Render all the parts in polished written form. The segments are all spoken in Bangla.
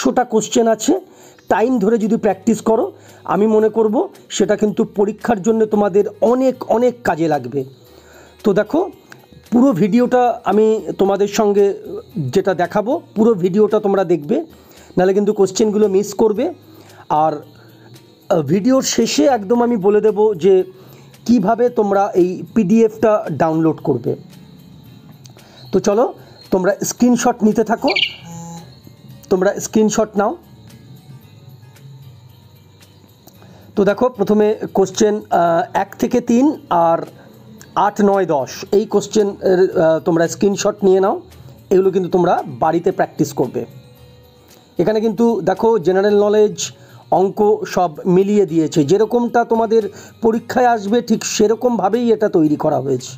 100টা কোশ্চেন আছে, টাইম ধরে যদি প্র্যাকটিস করো আমি মনে করব সেটা কিন্তু পরীক্ষার জন্য তোমাদের অনেক অনেক কাজে লাগবে। তো দেখো পুরো ভিডিওটা আমি তোমাদের সঙ্গে যেটা দেখাবো পুরো ভিডিওটা তোমরা দেখবে, নাহলে কিন্তু কোশ্চেনগুলো মিস করবে। আর ভিডিওর শেষে একদম আমি বলে দেব যে কিভাবে তোমরা এই পিডিএফটা ডাউনলোড করবে। তো চলো তোমরা স্ক্রিনশট নিতে থাকো, তোমরা স্ক্রিনশট নাও। তো দেখো প্রথমে কোশ্চেন 1 থেকে 3 আর 8, 9, 10 এই কোশ্চেন তোমরা স্ক্রিনশট নিয়ে নাও, এগুলো কিন্তু তোমরা বাড়িতে প্র্যাকটিস করবে। এখানে কিন্তু দেখো জেনারেল নলেজ, অঙ্ক সব মিলিয়ে দিয়েছে, যেরকমটা তোমাদের পরীক্ষায় আসবে ঠিক সেরকমভাবেই এটা তৈরি করা হয়েছে।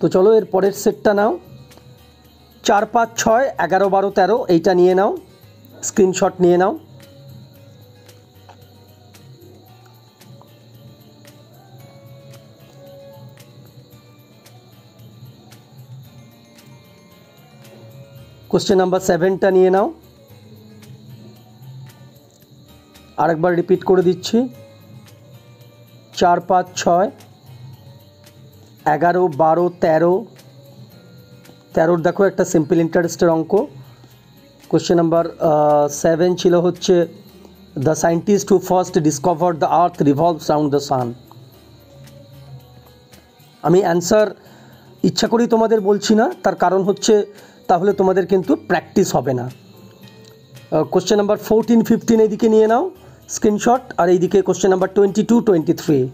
তো চলো এর পরের সেটটা নাও, 4, 5, 6, 11, 12, 13 এইটা নিয়ে নাও, স্ক্রিনশট নিয়ে নাও। কোশ্চেন নাম্বার 7টা নিয়ে নাও, আরেকবার রিপিট করে দিচ্ছি, 4, 5, 6, 11, 12, 13 13 দেখো একটা সিম্পল ইন্টারেস্টের অঙ্ক। কোশ্চেন নাম্বার 7 ছিল হচ্ছে the scientist who first discover the earth revolves round the sun. আমি অ্যান্সার ইচ্ছা করেই তোমাদের বলছি না, তার কারণ হচ্ছে তাহলে তোমাদের কিন্তু প্র্যাকটিস হবে না। কোশ্চেন নাম্বার 14, 15 এইদিকে নিয়ে নাও স্ক্রিনশট, আর এইদিকে কোশ্চেন নাম্বার 22, 23।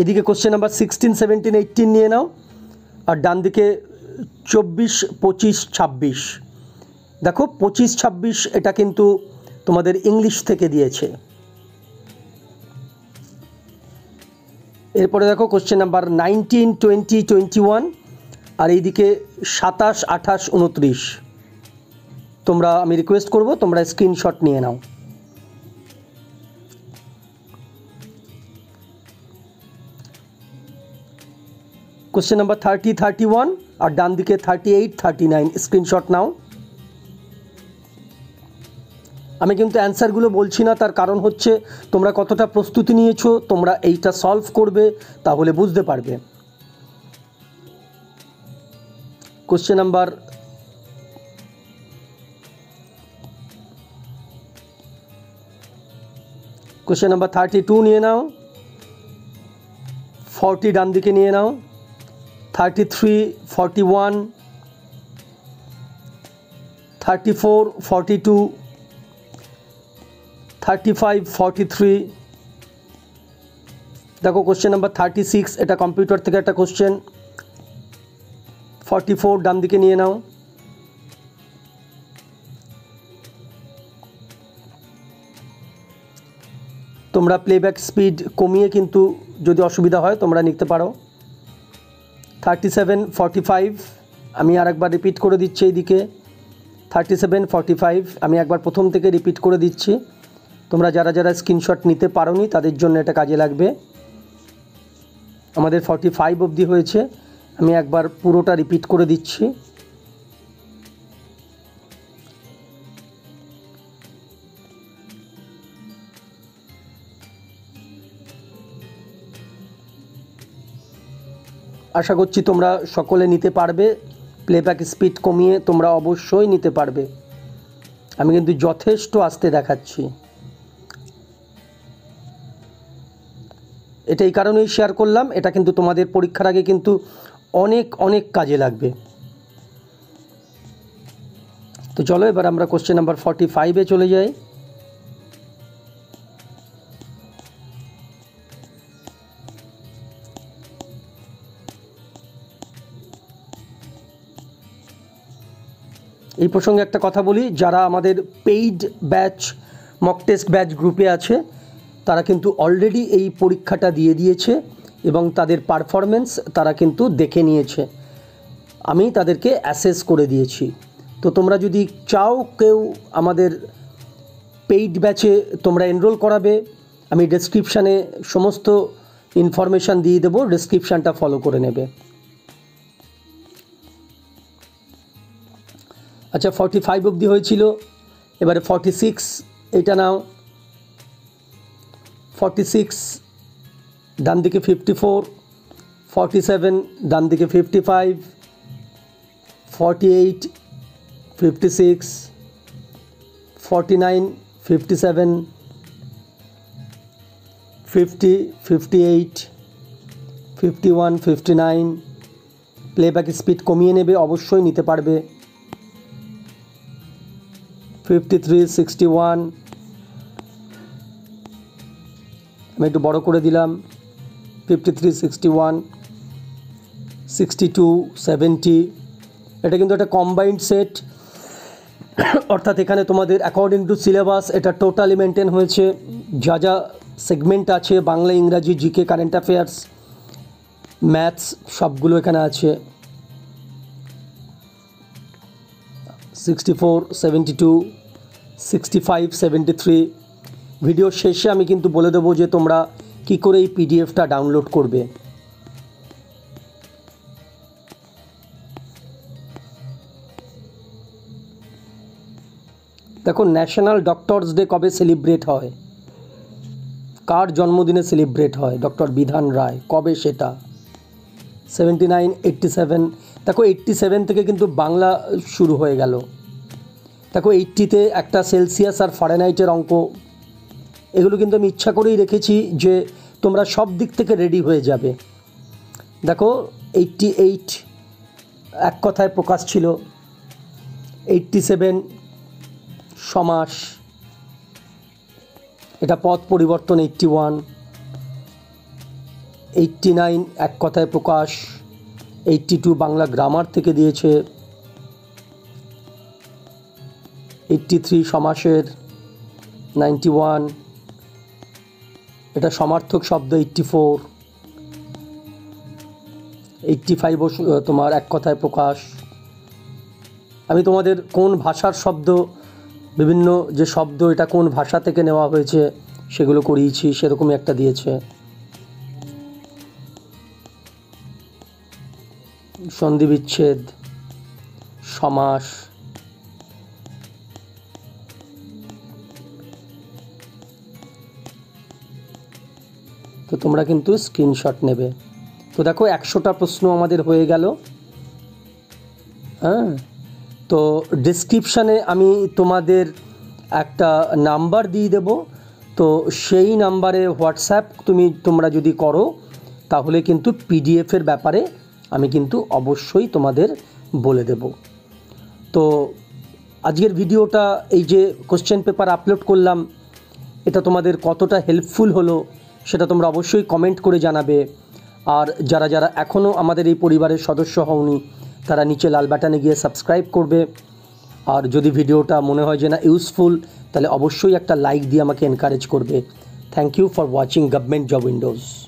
এইদিকে কোশ্চেন নাম্বার 16, 17, 18 নিয়ে নাও, আর ডান দিকে 24, 25, 26। দেখো 25, 26 এটা কিন্তু তোমাদের ইংলিশ থেকে দিয়েছে। এরপরে দেখো কোশ্চেন নাম্বার 19, 20, 21 আর এইদিকে 27, 28, 29 তোমরা, আমি রিকোয়েস্ট করব তোমরা স্ক্রিনশট নিয়ে নাও। কোশ্চেন নাম্বার 30, 31 আর ডান দিকে 38, 39 স্ক্রিনশট নাও। আমি কিন্তু অ্যান্সারগুলো বলছি না, তার কারণ হচ্ছে তোমরা কতটা প্রস্তুতি নিয়েছো, তোমরা এইটা সলভ করবে তাহলে বুঝতে পারবে। কোশ্চেন নাম্বার 32 নিয়ে নাও, 40 ডান দিকে নিয়ে নাও, 33, 41, 34, 42, 35, 43 দেখো কোশ্চেন নাম্বার 36 এটা কম্পিউটার থেকে একটা কোশ্চেন, 44 ডান দিকে নিয়ে নাও। তোমরা প্লেব্যাক স্পিড কমিয়ে কিন্তু যদি অসুবিধা হয় তোমরা নিতে পারো। 37, 45 আমি আরেকবার রিপিট করে দিচ্ছি, এইদিকে 37, 45 আমি একবার প্রথম থেকে রিপিট করে দিচ্ছি, তোমরা যারা যারা স্ক্রিনশট নিতে পারোনি তাদের জন্য এটা কাজে লাগবে। আমাদের 45 অবধি হয়েছে, আমি একবার পুরোটা রিপিট করে দিচ্ছি। আশা করছি তোমরা সকলে নিতে পারবে, প্লেব্যাক স্পিড কমিয়ে তোমরা অবশ্যই নিতে পারবে, আমি কিন্তু যথেষ্ট আস্তে দেখাচ্ছি। এটা এই কারণেই শেয়ার করলাম, এটা কিন্তু তোমাদের পরীক্ষার আগে কিন্তু অনেক অনেক কাজে লাগবে। তো চলো এবার আমরা কোশ্চেন নাম্বার 45-এ চলে যাই। এই প্রসঙ্গে একটা কথা বলি, যারা আমাদের paid batch, mock test batch গ্রুপে আছে তারা কিন্তু অলরেডি এই পরীক্ষাটা দিয়ে দিয়েছে এবং তাদের পারফরমেন্স তারা কিন্তু দেখে নিয়েছে, আমি তাদেরকে অ্যাসেস করে দিয়েছি। তো তোমরা যদি চাও কেউ আমাদের পেইড ব্যাচে তোমরা এনরোল করাবে, আমি ডেসক্রিপশানে সমস্ত ইনফরমেশান দিয়ে দেবো, ডেসক্রিপশানটা ফলো করে নেবে। আচ্ছা 45 অবধি হয়েছিল, এবারে 46 এটা নাও, 46 ডান দিকে 54, 47 ডান দিকে 55, 48, 56, 49, 57, 50, 58, 51, 59, প্লেব্যাক স্পিড কমিয়ে নেবে, অবশ্যই নিতে পারবে। 53, 61, আমি একটু বড়ো করে দিলাম, 53, 61, 62, 70, এটা কিন্তু একটা কম্বাইন্ড সেট, অর্থাৎ এখানে তোমাদের অ্যাকর্ডিং টু সিলেবাস এটা টোটালি মেনটেন হয়েছে, যা যা সেগমেন্ট আছে বাংলা, ইংরাজি, জিকে, কারেন্ট অ্যাফেয়ার্স, ম্যাথস সবগুলো এখানে আছে। 64, 72, 65, 73 ভিডিও শেষে আমি কিন্তু বলে দেবো যে তোমরা কী করে এই পিডিএফটা ডাউনলোড করবে। দেখো ন্যাশনাল ডক্টরস ডে কবে সেলিব্রেট হয়, কার জন্মদিনে সেলিব্রেট হয়? ডক্টর বিধান রায়। কবে সেটা? 79, 87, দেখো 87 থেকে কিন্তু বাংলা শুরু হয়ে গেল। দেখো 80তে একটা সেলসিয়াস আর ফারেনহাইটের অঙ্ক, এগুলো কিন্তু আমি ইচ্ছা করেই রেখেছি যে তোমরা সব দিক থেকে রেডি হয়ে যাবে। দেখো 88 এক কথায় প্রকাশ ছিল, 87 সমাস, এটা পথ পরিবর্তন, 81, 89 এক কথায় প্রকাশ, 82 বাংলা গ্রামার থেকে দিয়েছে, 83 সমাসের, 91 এটা সমার্থক শব্দ, 84, 85 তোমার এক কথায় প্রকাশ। আমি তোমাদের কোন ভাষার শব্দ, বিভিন্ন যে শব্দ এটা কোন ভাষা থেকে নেওয়া হয়েছে সেগুলো করিয়েছি, সেরকমই একটা দিয়েছে। সন্ধি বিচ্ছেদ, সমাস, তো তোমরা কিন্তু স্ক্রিনশট নেবে। তো দেখো 100টা প্রশ্ন আমাদের হয়ে গেল। হ্যাঁ, তো ডেসক্রিপশানে আমি তোমাদের একটা নাম্বার দিয়ে দেব, তো সেই নাম্বারে হোয়াটসঅ্যাপ তোমরা যদি করো তাহলে কিন্তু পিডিএফের ব্যাপারে আমি কিন্তু অবশ্যই তোমাদের বলে দেব। তো আজকের ভিডিওটা, এই যে কোশ্চেন পেপার আপলোড করলাম, এটা তোমাদের কতটা হেল্পফুল হলো সেটা তোমরা অবশ্যই কমেন্ট করে জানাবে। আর যারা যারা এখনও আমাদের এই পরিবারের সদস্য হওনি তারা নিচে লাল বাটনে গিয়ে সাবস্ক্রাইব করবে। আর যদি ভিডিওটা মনে হয় যে না ইউজফুল, তাহলে অবশ্যই একটা লাইক দিয়ে আমাকে এনকারেজ করবে। Thank you for watching government job Windows.